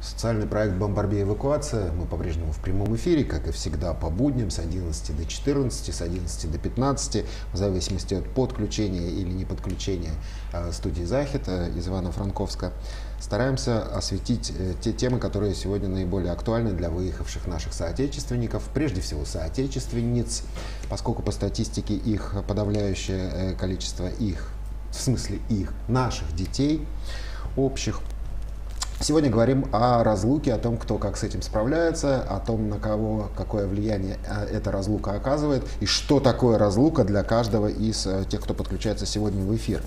Социальный проект «Бамбарбия. Эвакуация». Мы по-прежнему в прямом эфире, как и всегда, по будням с 11 до 14, с 11 до 15, в зависимости от подключения или не подключения студии «Захид» из Ивано-Франковска. Стараемся осветить те темы, которые сегодня наиболее актуальны для выехавших наших соотечественников, прежде всего соотечественниц, поскольку по статистике их подавляющее количество наших детей общих. Сегодня говорим о разлуке, о том, кто как с этим справляется, о том, на кого какое влияние эта разлука оказывает и что такое разлука для каждого из тех, кто подключается сегодня в эфир.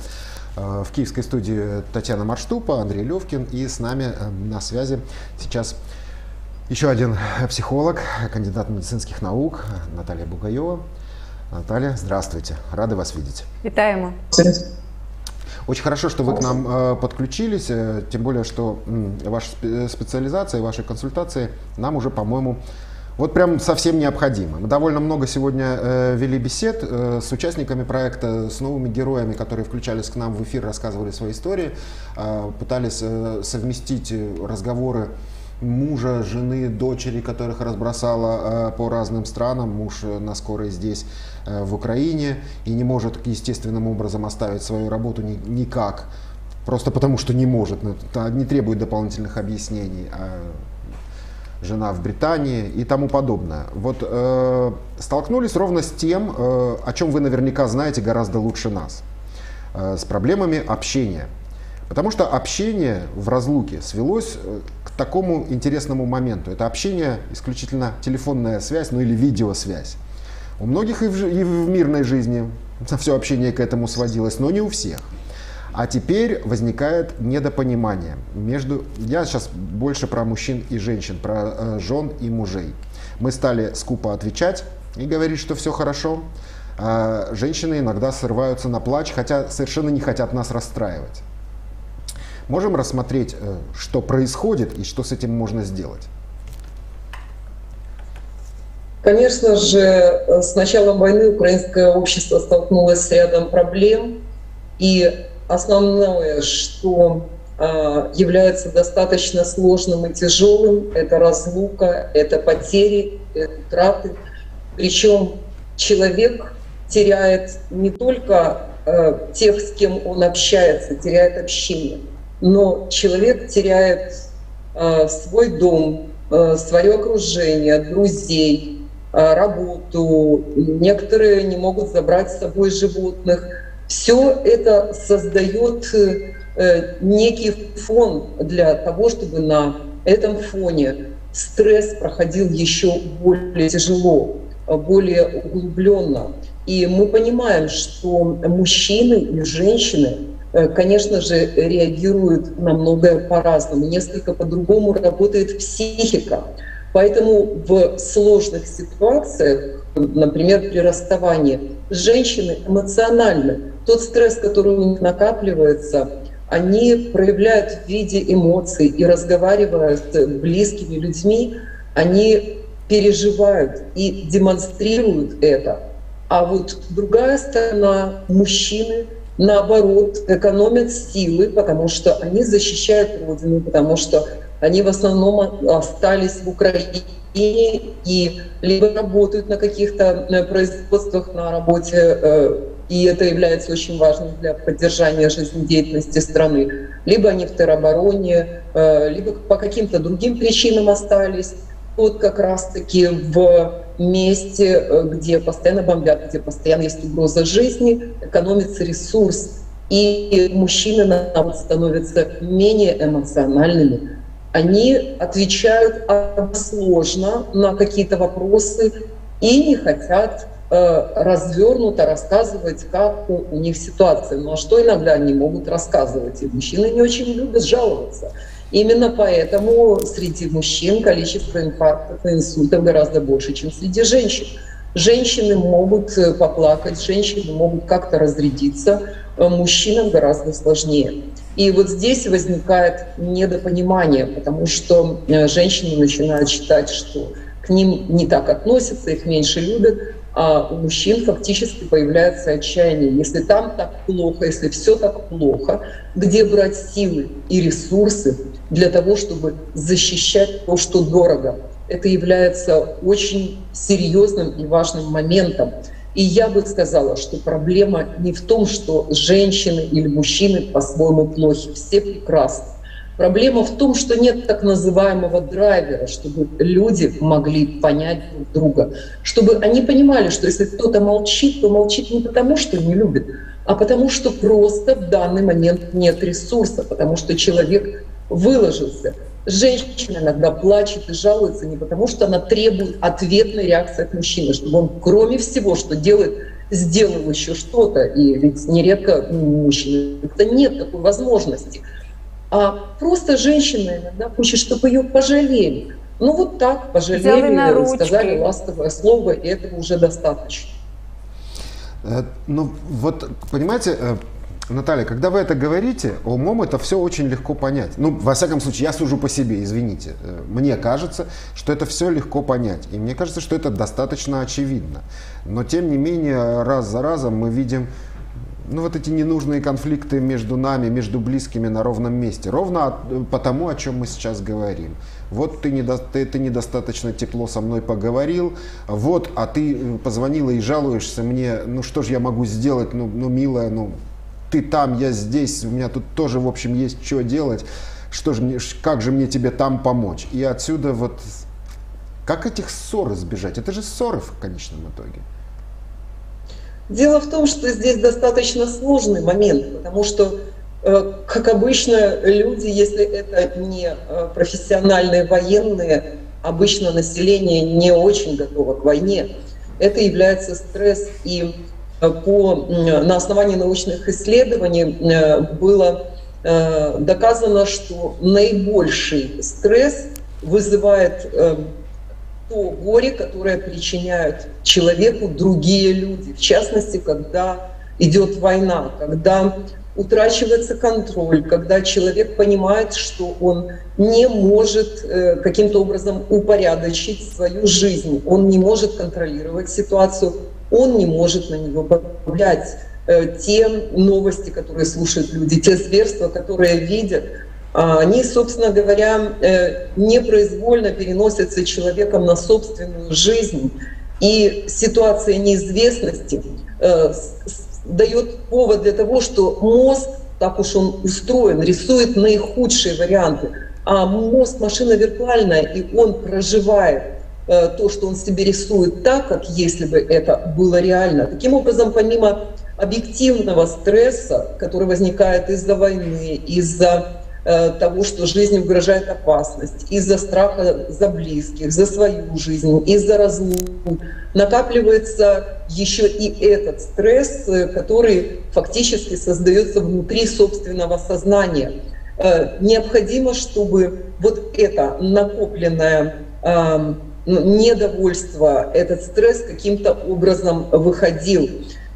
В киевской студии Татьяна Марштупа, Андрей Левкин, и с нами на связи сейчас еще один психолог, кандидат медицинских наук Наталья Бугаева. Наталья, здравствуйте, рада вас видеть. Витаемо. Очень хорошо, что вы к нам подключились, тем более, что ваша специализация и ваши консультации нам уже, по-моему, вот прям совсем необходимы. Мы довольно много сегодня вели бесед с участниками проекта, с новыми героями, которые включались к нам в эфир, рассказывали свои истории, пытались совместить разговоры мужа, жены, дочери, которых разбросала по разным странам. Муж на скорой здесь, в Украине, и не может естественным образом оставить свою работу никак, просто потому что не может, не требует дополнительных объяснений. Жена в Британии и тому подобное. Вот столкнулись ровно с тем, о чем вы наверняка знаете гораздо лучше нас, с проблемами общения. Потому что общение в разлуке свелось к такому интересному моменту. Это общение исключительно телефонная связь, ну или видеосвязь. У многих и в мирной жизни все общение к этому сводилось, но не у всех. А теперь возникает недопонимание между... Я сейчас больше про мужчин и женщин, про жен и мужей. Мы стали скупо отвечать и говорить, что все хорошо. А женщины иногда срываются на плач, хотя совершенно не хотят нас расстраивать. Можем рассмотреть, что происходит и что с этим можно сделать? Конечно же, с началом войны украинское общество столкнулось с рядом проблем. И основное, что является достаточно сложным и тяжелым, это разлука, это потери, это утраты. Причем человек теряет не только тех, с кем он общается, теряет общение. Но человек теряет свой дом, свое окружение, друзей, работу. Некоторые не могут забрать с собой животных. Все это создает некий фон для того, чтобы на этом фоне стресс проходил еще более тяжело, более углубленно. И мы понимаем, что мужчины и женщины, конечно же, реагирует на многое по-разному, несколько по-другому работает психика. Поэтому в сложных ситуациях, например, при расставании, женщины эмоционально, тот стресс, который у них накапливается, они проявляют в виде эмоций и разговаривая с близкими людьми, они переживают и демонстрируют это. А вот другая сторона, мужчины, наоборот, экономят силы, потому что они защищают Родину, потому что они в основном остались в Украине и либо работают на каких-то производствах на работе, и это является очень важным для поддержания жизнедеятельности страны, либо они в теробороне, либо по каким-то другим причинам остались. Вот как раз-таки в месте, где постоянно бомбят, где постоянно есть угроза жизни, экономится ресурс. И мужчины становятся менее эмоциональными. Они отвечают сложно на какие-то вопросы и не хотят развернуто рассказывать, как у них ситуация. Ну а что иногда они могут рассказывать? И мужчины не очень любят жаловаться. Именно поэтому среди мужчин количество инфарктов и инсультов гораздо больше, чем среди женщин. Женщины могут поплакать, женщины могут как-то разрядиться, мужчинам гораздо сложнее. И вот здесь возникает недопонимание, потому что женщины начинают считать, что к ним не так относятся, их меньше любят, у мужчин фактически появляется отчаяние. Если там так плохо, если все так плохо, где брать силы и ресурсы для того, чтобы защищать то, что дорого? Это является очень серьезным и важным моментом. И я бы сказала, что проблема не в том, что женщины или мужчины по-своему плохи, все прекрасны. Проблема в том, что нет так называемого драйвера, чтобы люди могли понять друг друга, чтобы они понимали, что если кто-то молчит, то молчит не потому, что не любит, а потому, что просто в данный момент нет ресурса, потому что человек выложился. Женщина иногда плачет и жалуется не потому, что она требует ответной реакции от мужчины, чтобы он, кроме всего, что делает, сделал еще что-то. И ведь нередко у мужчин нет такой возможности. А просто женщина иногда хочет, чтобы ее пожалели. Ну вот так, пожалели, сказали ласковое слово, и этого уже достаточно. Ну вот, понимаете, Наталья, когда вы это говорите, умом это все очень легко понять. Ну, во всяком случае, я сужу по себе, извините. Мне кажется, что это все легко понять. И мне кажется, что это достаточно очевидно. Но, тем не менее, раз за разом мы видим, ну, вот эти ненужные конфликты между нами, между близкими на ровном месте. Ровно потому, о чем мы сейчас говорим. Вот ты недостаточно тепло со мной поговорил, вот, а ты позвонила и жалуешься мне, ну, что же я могу сделать, ну милая, ну... Ты там, я здесь, у меня тут тоже, в общем, есть что делать. Что же мне, как же мне тебе там помочь? И отсюда вот... Как этих ссор избежать? Это же ссоры в конечном итоге. Дело в том, что здесь достаточно сложный момент, потому что, как обычно, люди, если это не профессиональные военные, обычно население не очень готово к войне. Это является стресс и... На основании научных исследований было доказано, что наибольший стресс вызывает то горе, которое причиняют человеку другие люди. В частности, когда идет война, когда утрачивается контроль, когда человек понимает, что он не может каким-то образом упорядочить свою жизнь, он не может контролировать ситуацию, он не может на него повлиять. Те новости, которые слушают люди, те зверства, которые видят, они, собственно говоря, непроизвольно переносятся человеком на собственную жизнь. И ситуация неизвестности дает повод для того, что мозг, так уж он устроен, рисует наихудшие варианты. А мозг — машина виртуальная, и он проживает то, что он себе рисует, так, как если бы это было реально. Таким образом, помимо объективного стресса, который возникает из-за войны, из-за того, что жизни угрожает опасность, из-за страха за близких, за свою жизнь, из-за разлуки, накапливается еще и этот стресс, который фактически создается внутри собственного сознания. Необходимо, чтобы вот это накопленное недовольство, этот стресс каким-то образом выходил.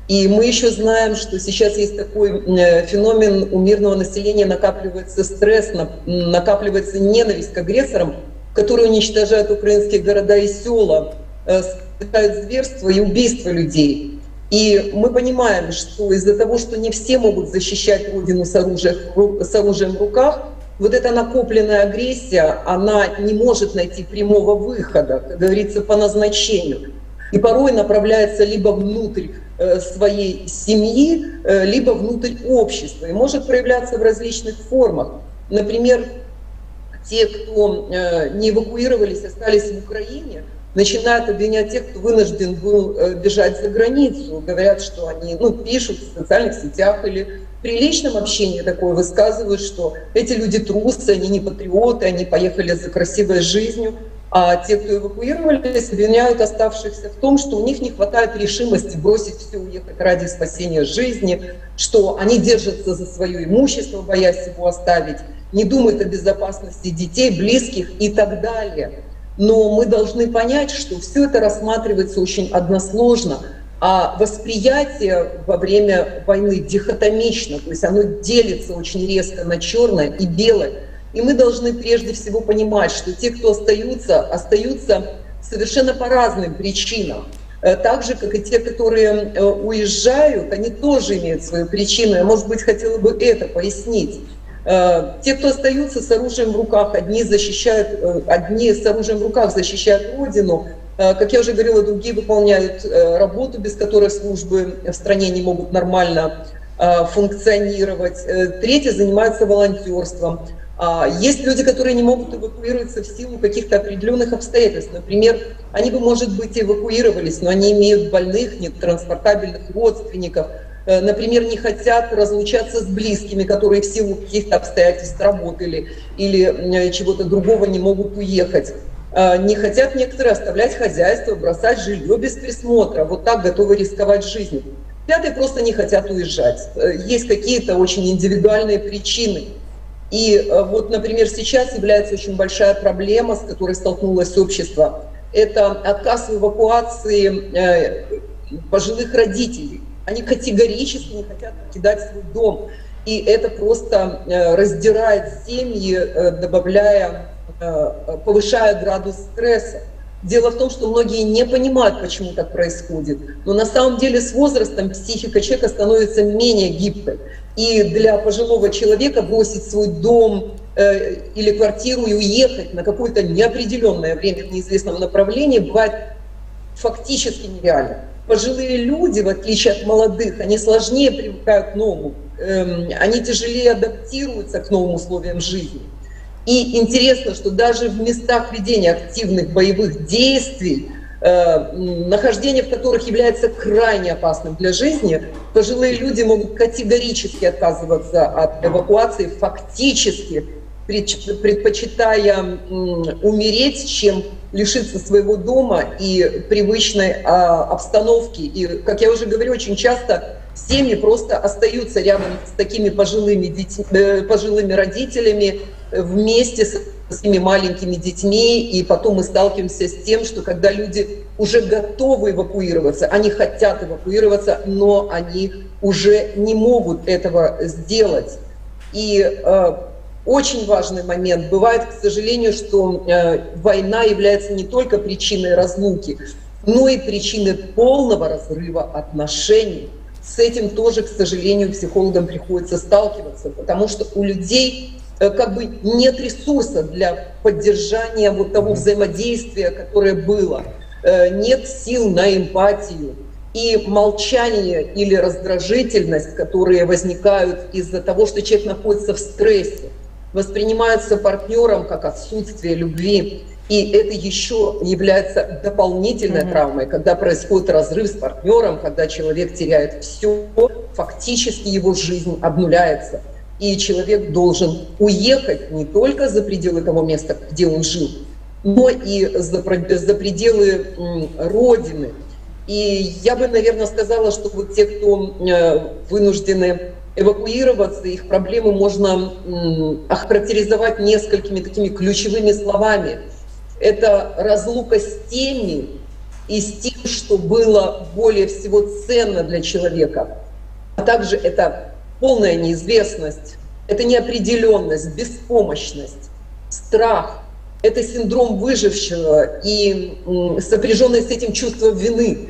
И мы еще знаем, что сейчас есть такой феномен: у мирного населения накапливается стресс, накапливается ненависть к агрессорам, которые уничтожают украинские города и села, совершают зверства и убийства людей. И мы понимаем, что из-за того, что не все могут защищать Родину с оружием в руках, вот эта накопленная агрессия, она не может найти прямого выхода, как говорится, по назначению. И порой направляется либо внутрь своей семьи, либо внутрь общества. И может проявляться в различных формах. Например, те, кто не эвакуировались, остались в Украине, начинают обвинять тех, кто вынужден был бежать за границу. Говорят, что они, ну, пишут в социальных сетях или в приличном общении такое высказывают, что эти люди трусы, они не патриоты, они поехали за красивой жизнью. А те, кто эвакуировались, обвиняют оставшихся в том, что у них не хватает решимости бросить все, уехать ради спасения жизни, что они держатся за свое имущество, боясь его оставить, не думают о безопасности детей, близких и так далее. Но мы должны понять, что все это рассматривается очень односложно, а восприятие во время войны дихотомично, то есть оно делится очень резко на черное и белое. И мы должны прежде всего понимать, что те, кто остаются совершенно по разным причинам. Так же, как и те, которые уезжают, они тоже имеют свою причину. Я, может быть, хотела бы это пояснить. Те, кто остаются с оружием в руках, одни с оружием в руках защищают Родину. Как я уже говорила, другие выполняют работу, без которой службы в стране не могут нормально функционировать. Третьи занимаются волонтерством. Есть люди, которые не могут эвакуироваться в силу каких-то определенных обстоятельств. Например, они бы, может быть, эвакуировались, но они имеют больных, нетранспортабельных родственников. Например, не хотят разлучаться с близкими, которые в силу каких-то обстоятельств работали или чего-то другого не могут уехать. Не хотят некоторые оставлять хозяйство, бросать жилье без присмотра. Вот так готовы рисковать жизнью. Пятые просто не хотят уезжать. Есть какие-то очень индивидуальные причины. И вот, например, сейчас является очень большая проблема, с которой столкнулось общество. Это отказ в эвакуации пожилых родителей. Они категорически не хотят покидать свой дом. И это просто раздирает семьи, повышая градус стресса. Дело в том, что многие не понимают, почему так происходит. Но на самом деле с возрастом психика человека становится менее гибкой. И для пожилого человека бросить свой дом или квартиру и уехать на какое-то неопределенное время в неизвестном направлении бывает фактически нереально. Пожилые люди, в отличие от молодых, они сложнее привыкают к новому, они тяжелее адаптируются к новым условиям жизни. И интересно, что даже в местах ведения активных боевых действий, нахождение в которых является крайне опасным для жизни, пожилые люди могут категорически отказываться от эвакуации, фактически предпочитая умереть, чем лишиться своего дома и привычной обстановки. И, как я уже говорю, очень часто семьи просто остаются рядом с такими пожилыми родителями вместе с своими маленькими детьми. И потом мы сталкиваемся с тем, что когда люди уже готовы эвакуироваться, они хотят эвакуироваться, но они уже не могут этого сделать. И очень важный момент. Бывает, к сожалению, что война является не только причиной разлуки, но и причиной полного разрыва отношений. С этим тоже, к сожалению, психологам приходится сталкиваться, потому что у людей как бы нет ресурса для поддержания вот того взаимодействия, которое было, нет сил на эмпатию. И молчание или раздражительность, которые возникают из-за того, что человек находится в стрессе, воспринимаются партнером как отсутствие любви. И это еще является дополнительной травмой, когда происходит разрыв с партнером, когда человек теряет все, фактически его жизнь обнуляется. И человек должен уехать не только за пределы того места, где он жил, но и за пределы Родины. И я бы, наверное, сказала, что вот те, кто вынуждены эвакуироваться, их проблемы можно охарактеризовать несколькими такими ключевыми словами. Это разлука с теми и с тем, что было более всего ценно для человека. А также это полная неизвестность, это неопределенность, беспомощность, страх, это синдром выжившего и сопряженное с этим чувство вины.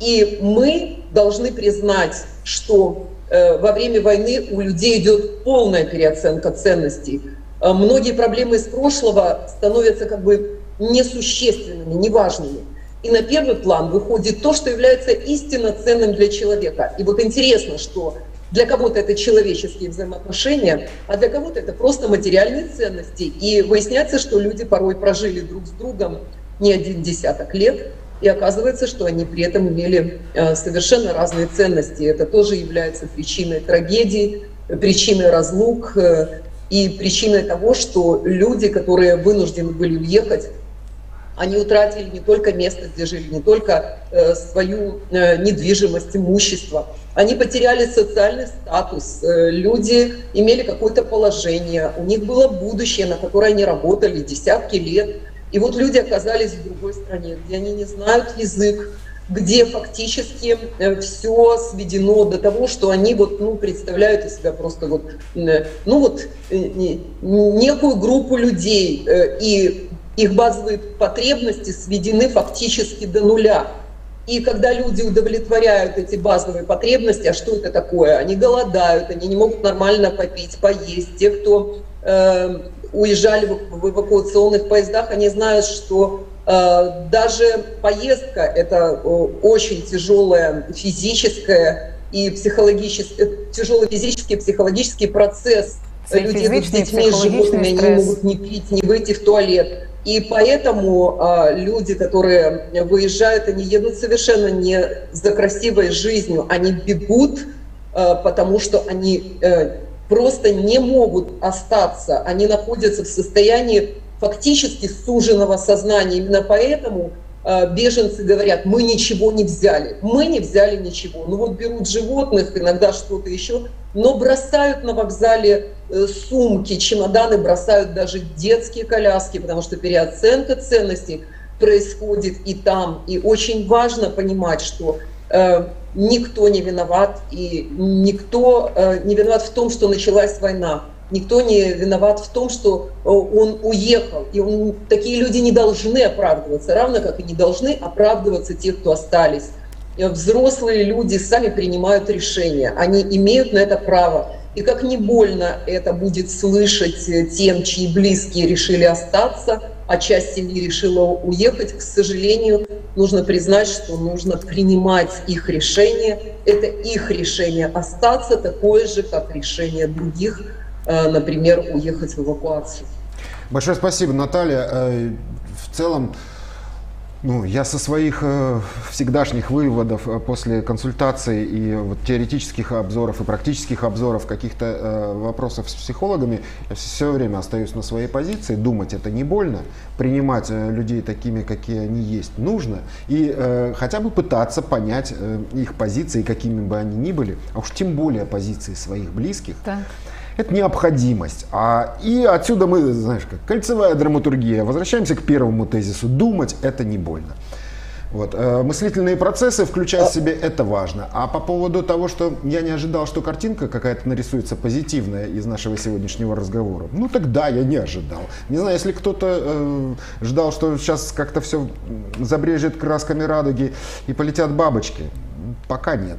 И мы должны признать, что во время войны у людей идет полная переоценка ценностей. Многие проблемы из прошлого становятся как бы несущественными, неважными. И на первый план выходит то, что является истинно ценным для человека. И вот интересно, что для кого-то это человеческие взаимоотношения, а для кого-то это просто материальные ценности. И выясняется, что люди порой прожили друг с другом не один десяток лет, и оказывается, что они при этом имели совершенно разные ценности. Это тоже является причиной трагедии, причиной разлук и причиной того, что люди, которые вынуждены были уехать, они утратили не только место, где жили, не только свою недвижимость, имущество. Они потеряли социальный статус, люди имели какое-то положение, у них было будущее, на которое они работали десятки лет. И вот люди оказались в другой стране, где они не знают язык, где фактически все сведено до того, что они вот, представляют из себя просто вот, некую группу людей, и их базовые потребности сведены фактически до нуля. И когда люди удовлетворяют эти базовые потребности, а что это такое? Они голодают, они не могут нормально попить, поесть. Те, кто уезжали в эвакуационных поездах, они знают, что даже поездка – это очень тяжелая физическая и психологическая, тяжелый физический и психологический процесс. Люди идут с детьми, с животными, они не могут ни пить, ни выйти в туалет. И поэтому люди, которые выезжают, они едут совершенно не за красивой жизнью, они бегут, потому что они просто не могут остаться, они находятся в состоянии фактически суженного сознания. Именно поэтому беженцы говорят: мы ничего не взяли, мы не взяли ничего. Ну вот берут животных, иногда что-то еще, но бросают на вокзале сумки, чемоданы, бросают даже детские коляски, потому что переоценка ценностей происходит и там. И очень важно понимать, что никто не виноват, и никто не виноват в том, что началась война. Никто не виноват в том, что он уехал. И такие люди не должны оправдываться, равно как и не должны оправдываться те, кто остались. Взрослые люди сами принимают решения, они имеют на это право. И как не больно это будет слышать тем, чьи близкие решили остаться, а часть семьи решила уехать, к сожалению, нужно признать, что нужно принимать их решение. Это их решение остаться, такое же, как решение других, например, уехать в эвакуацию. Большое спасибо, Наталья. В целом, ну, я со своих всегдашних выводов после консультаций и вот теоретических обзоров и практических обзоров каких-то вопросов с психологами, я все время остаюсь на своей позиции. Думать это не больно, принимать людей такими, какие они есть, нужно, и хотя бы пытаться понять их позиции, какими бы они ни были, а уж тем более позиции своих близких. Так. Это необходимость. И отсюда мы, знаешь, как кольцевая драматургия. Возвращаемся к первому тезису. Думать – это не больно. Вот. Мыслительные процессы включать в себе – это важно. А по поводу того, что я не ожидал, что картинка какая-то нарисуется позитивная из нашего сегодняшнего разговора. Ну тогда я не ожидал. Не знаю, если кто-то ждал, что сейчас как-то все забрежет красками радуги и полетят бабочки. Пока нет.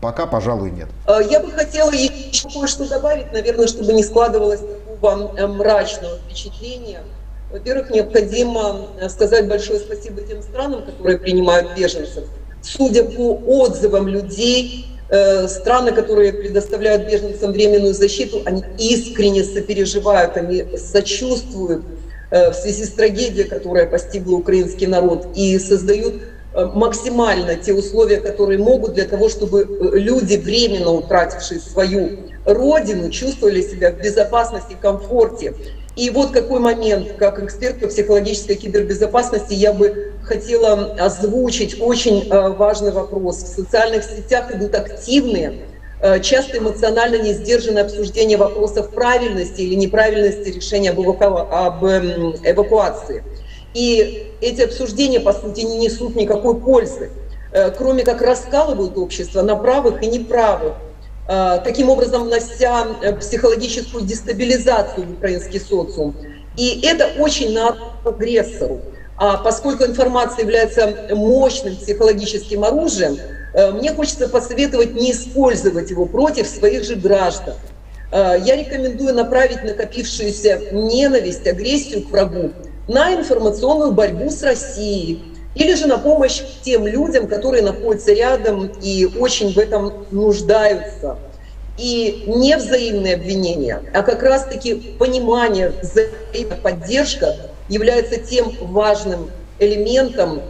Пока, пожалуй, нет. Я бы хотела еще кое-что добавить, наверное, чтобы не складывалось такого мрачного впечатления. Во-первых, необходимо сказать большое спасибо тем странам, которые принимают беженцев. Судя по отзывам людей, страны, которые предоставляют беженцам временную защиту, они искренне сопереживают, они сочувствуют в связи с трагедией, которая постигла украинский народ, и создают максимально те условия, которые могут, для того, чтобы люди, временно утратившие свою родину, чувствовали себя в безопасности и комфорте. И вот какой момент, как эксперт по психологической кибербезопасности, я бы хотела озвучить очень важный вопрос. В социальных сетях идут активные, часто эмоционально не сдержанные обсуждения вопросов правильности или неправильности решения об эвакуации. И эти обсуждения, по сути, не несут никакой пользы, кроме как раскалывают общество на правых и неправых, таким образом внося психологическую дестабилизацию в украинский социум. И это очень на агрессору. А поскольку информация является мощным психологическим оружием, мне хочется посоветовать не использовать его против своих же граждан. Я рекомендую направить накопившуюся ненависть, агрессию к врагу на информационную борьбу с Россией или же на помощь тем людям, которые находятся рядом и очень в этом нуждаются. И не взаимные обвинения, а как раз-таки понимание, взаимная поддержка является тем важным элементом,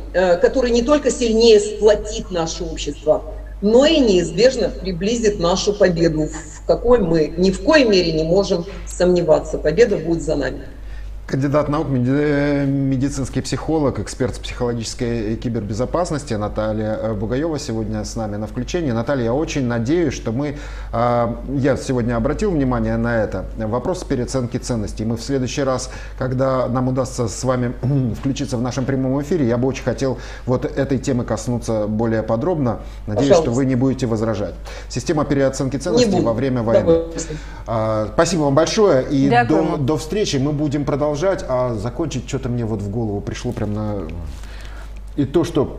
который не только сильнее сплотит наше общество, но и неизбежно приблизит нашу победу, в какой мы ни в коей мере не можем сомневаться. Победа будет за нами. Кандидат наук, медицинский психолог, эксперт психологической кибербезопасности Наталья Бугаева сегодня с нами на включении. Наталья, я очень надеюсь, что я сегодня обратил внимание на это, вопрос переоценки ценностей. Мы в следующий раз, когда нам удастся с вами включиться в нашем прямом эфире, я бы очень хотел вот этой темы коснуться более подробно. Надеюсь, что вы не будете возражать. Система переоценки ценностей во время войны. Спасибо вам большое, и до встречи. Мы будем продолжать. А закончить что-то мне вот в голову пришло прям на... И то, что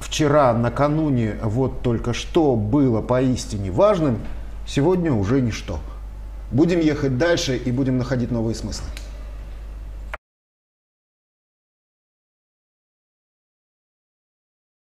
вчера, накануне, вот только что было поистине важным, сегодня уже ничто. Будем ехать дальше и будем находить новые смыслы.